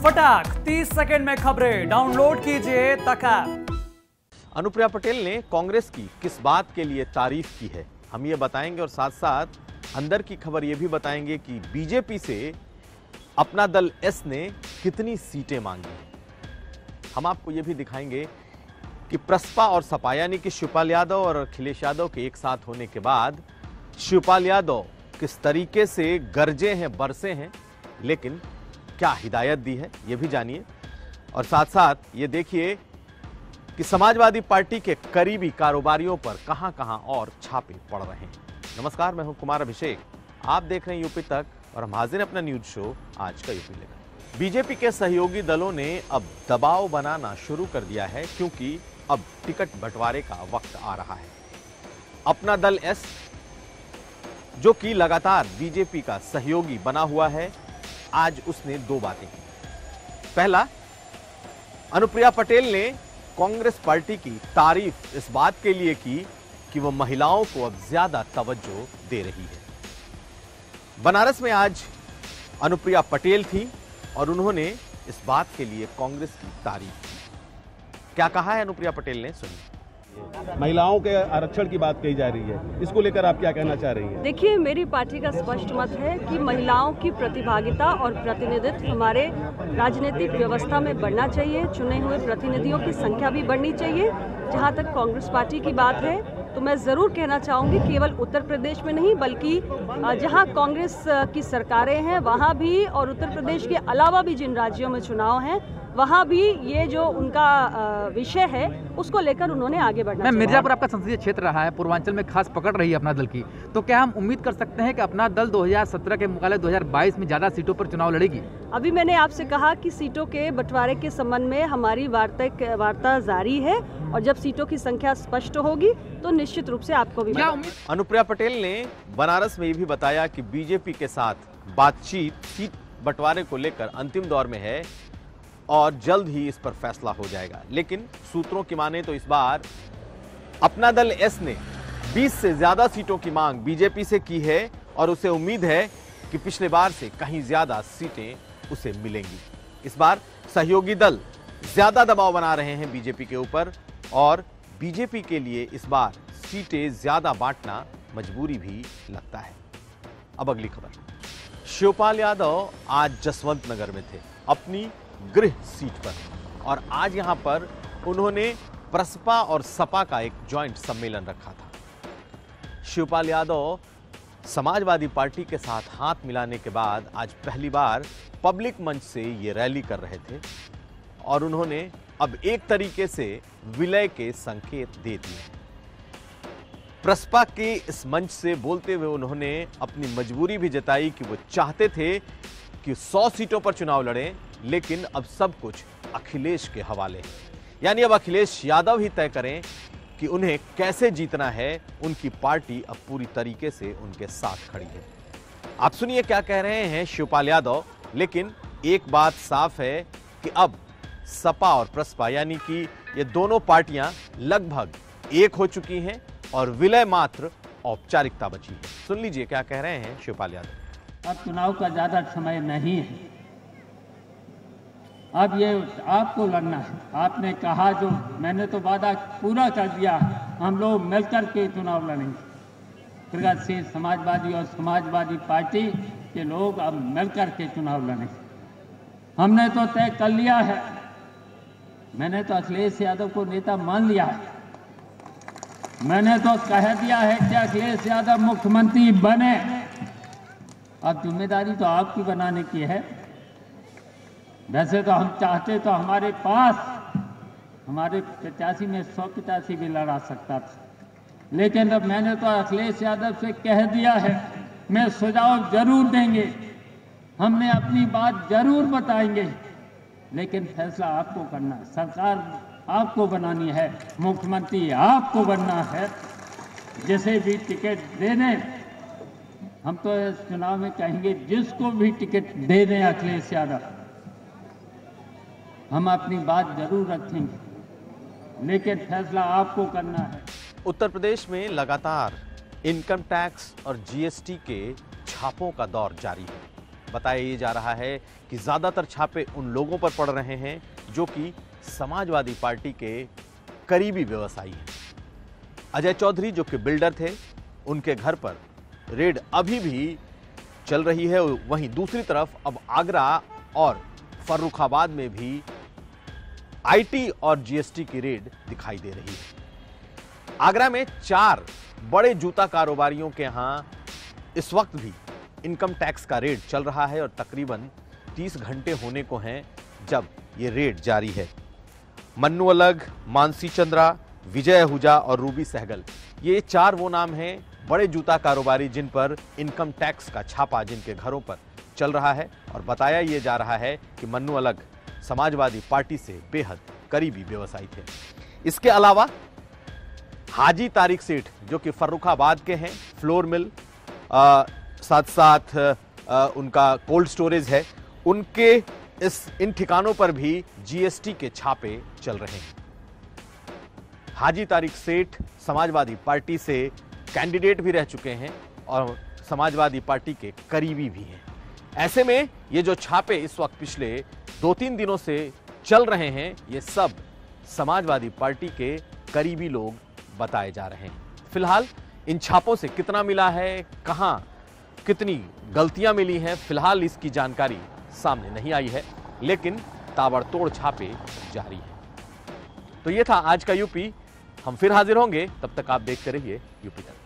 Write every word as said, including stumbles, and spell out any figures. फटाक तीस सेकंड में खबरें डाउनलोड कीजिए तक ऐप। अनुप्रिया पटेल ने कांग्रेस की किस बात के लिए तारीफ की है हम ये बताएंगे और साथ साथ अंदर की खबर ये भी बताएंगे कि बीजेपी से अपना दल एस ने कितनी सीटें मांगी। हम आपको ये भी दिखाएंगे कि प्रसपा और सपा यानी कि शिवपाल यादव और अखिलेश यादव के एक साथ होने के बाद शिवपाल यादव किस तरीके से गरजे हैं, बरसे हैं, लेकिन क्या हिदायत दी है ये भी जानिए। और साथ साथ ये देखिए कि समाजवादी पार्टी के करीबी कारोबारियों पर कहां कहां और छापे पड़ रहे हैं। नमस्कार, मैं हूं कुमार अभिषेक, आप देख रहे हैं यूपी तक और हम हाजिर हैं अपना न्यूज शो आज का यूपी लेकर। बीजेपी के सहयोगी दलों ने अब दबाव बनाना शुरू कर दिया है क्योंकि अब टिकट बंटवारे का वक्त आ रहा है। अपना दल एस जो कि लगातार बीजेपी का सहयोगी बना हुआ है, आज उसने दो बातें की। पहला, अनुप्रिया पटेल ने कांग्रेस पार्टी की तारीफ इस बात के लिए की कि वह महिलाओं को अब ज्यादा तवज्जो दे रही है। बनारस में आज अनुप्रिया पटेल थी और उन्होंने इस बात के लिए कांग्रेस की तारीफ की। क्या कहा है अनुप्रिया पटेल ने, सुनिए। महिलाओं के आरक्षण की बात कही जा रही है, इसको लेकर आप क्या कहना चाह रही हैं? देखिए, मेरी पार्टी का स्पष्ट मत है कि महिलाओं की प्रतिभागिता और प्रतिनिधित्व हमारे राजनीतिक व्यवस्था में बढ़ना चाहिए। चुने हुए प्रतिनिधियों की संख्या भी बढ़नी चाहिए। जहां तक कांग्रेस पार्टी की बात है तो मैं ज़रूर कहना चाहूँगी, केवल उत्तर प्रदेश में नहीं बल्कि जहाँ कांग्रेस की सरकारें हैं वहाँ भी और उत्तर प्रदेश के अलावा भी जिन राज्यों में चुनाव हैं वहाँ भी ये जो उनका विषय है उसको लेकर उन्होंने आगे बढ़ना है। मिर्जापुर आपका संसदीय क्षेत्र रहा है, पूर्वांचल में खास पकड़ रही है अपना दल की, तो क्या हम उम्मीद कर सकते हैं कि अपना दल दो हज़ार सत्रह के मुकाबले दो हज़ार बाईस में ज़्यादा सीटों पर चुनाव लड़ेगी? अभी मैंने आपसे कहा कि सीटों के बंटवारे के संबंध में हमारी वार्ता वार्ता जारी है और जब सीटों की संख्या स्पष्ट होगी तो निश्चित रूप से आपको भी। अनुप्रिया पटेल ने बनारस में ये भी बताया कि बीजेपी के साथ बातचीत सीट बंटवारे को लेकर अंतिम दौर में है और जल्द ही इस पर फैसला हो जाएगा। लेकिन सूत्रों की माने तो इस बार अपना दल एस ने बीस से ज्यादा सीटों की मांग बीजेपी से की है और उसे उम्मीद है कि पिछले बार से कहीं ज्यादा सीटें उसे मिलेंगी। इस बार सहयोगी दल ज्यादा दबाव बना रहे हैं बीजेपी के ऊपर और बीजेपी के लिए इस बार सीटें ज्यादा बांटना मजबूरी भी लगता है। अब अगली खबर। शिवपाल यादव आज जसवंत नगर में थे अपनी गृह सीट पर और आज यहां पर उन्होंने प्रसपा और सपा का एक जॉइंट सम्मेलन रखा था। शिवपाल यादव समाजवादी पार्टी के साथ हाथ मिलाने के बाद आज पहली बार पब्लिक मंच से ये रैली कर रहे थे और उन्होंने अब एक तरीके से विलय के संकेत दे दिए। प्रसपा के इस मंच से बोलते हुए उन्होंने अपनी मजबूरी भी जताई कि वो चाहते थे कि सौ सीटों पर चुनाव लड़ें लेकिन अब सब कुछ अखिलेश के हवाले है, यानी अब अखिलेश यादव ही तय करें कि उन्हें कैसे जीतना है। उनकी पार्टी अब पूरी तरीके से उनके साथ खड़ी है। आप सुनिए क्या कह रहे हैं शिवपाल यादव। लेकिन एक बात साफ है कि अब सपा और प्रसपा यानी कि ये दोनों पार्टियां लगभग एक हो चुकी हैं और विलय मात्र औपचारिकता बची है। सुन लीजिए क्या कह रहे हैं शिवपाल यादव। अब चुनाव का ज्यादा समय नहीं है, अब ये आपको लड़ना है। आपने कहा जो मैंने तो वादा पूरा कर दिया, हम लोग मिलकर के चुनाव लड़ेंगे। प्रगत से समाजवादी और समाजवादी पार्टी के लोग अब मिलकर के चुनाव लड़ेंगे। हमने तो तय कर लिया है, मैंने तो अखिलेश यादव को नेता मान लिया है। मैंने तो कह दिया है कि अखिलेश यादव मुख्यमंत्री बने। अब जिम्मेदारी तो आपकी बनाने की है। वैसे तो हम चाहते तो हमारे पास हमारे पचासी में सौ पचासी भी लड़ा सकता था, लेकिन अब मैंने तो अखिलेश यादव से कह दिया है मैं सुझाव जरूर देंगे, हमने अपनी बात जरूर बताएंगे, लेकिन फैसला आपको करना, सरकार आपको बनानी है, मुख्यमंत्री आपको बनना है। जिसे भी टिकट दे दें, हम तो इस चुनाव में कहेंगे जिसको भी टिकट दे दें अखिलेश यादव, हम अपनी बात जरूर रखेंगे, लेकिन फैसला आपको करना है। उत्तर प्रदेश में लगातार इनकम टैक्स और जीएसटी के छापों का दौर जारी है। बताया ये जा रहा है कि ज़्यादातर छापे उन लोगों पर पड़ रहे हैं जो कि समाजवादी पार्टी के करीबी व्यवसायी हैं। अजय चौधरी जो कि बिल्डर थे, उनके घर पर रेड अभी भी चल रही है। वहीं दूसरी तरफ अब आगरा और फर्रुखाबाद में भी आईटी और जीएसटी की रेड दिखाई दे रही है। आगरा में चार बड़े जूता कारोबारियों के यहाँ इस वक्त भी इनकम टैक्स का रेड चल रहा है और तकरीबन तीस घंटे होने को हैं जब ये रेड जारी है। मन्नू अलग, मानसी चंद्रा, विजय आहूजा और रूबी सहगल, ये चार वो नाम हैं बड़े जूता कारोबारी जिन पर इनकम टैक्स का छापा जिनके घरों पर चल रहा है। और बताया ये जा रहा है कि मन्नू अलग समाजवादी पार्टी से बेहद करीबी व्यवसायी थे। इसके अलावा हाजी तारिक सेठ जो कि फर्रुखाबाद के हैं, फ्लोर मिल आ, साथ साथ आ, उनका कोल्ड स्टोरेज है, उनके इस इन ठिकानों पर भी जीएसटी के छापे चल रहे हैं। हाजी तारिक सेठ समाजवादी पार्टी से कैंडिडेट भी रह चुके हैं और समाजवादी पार्टी के करीबी भी हैं। ऐसे में ये जो छापे इस वक्त पिछले दो तीन दिनों से चल रहे हैं, ये सब समाजवादी पार्टी के करीबी लोग बताए जा रहे हैं। फिलहाल इन छापों से कितना मिला है, कहाँ कितनी गलतियां मिली हैं, फिलहाल इसकी जानकारी सामने नहीं आई है, लेकिन ताबड़तोड़ छापे जारी हैं। तो ये था आज का यूपी। हम फिर हाजिर होंगे, तब तक आप देखते रहिए यूपी तक।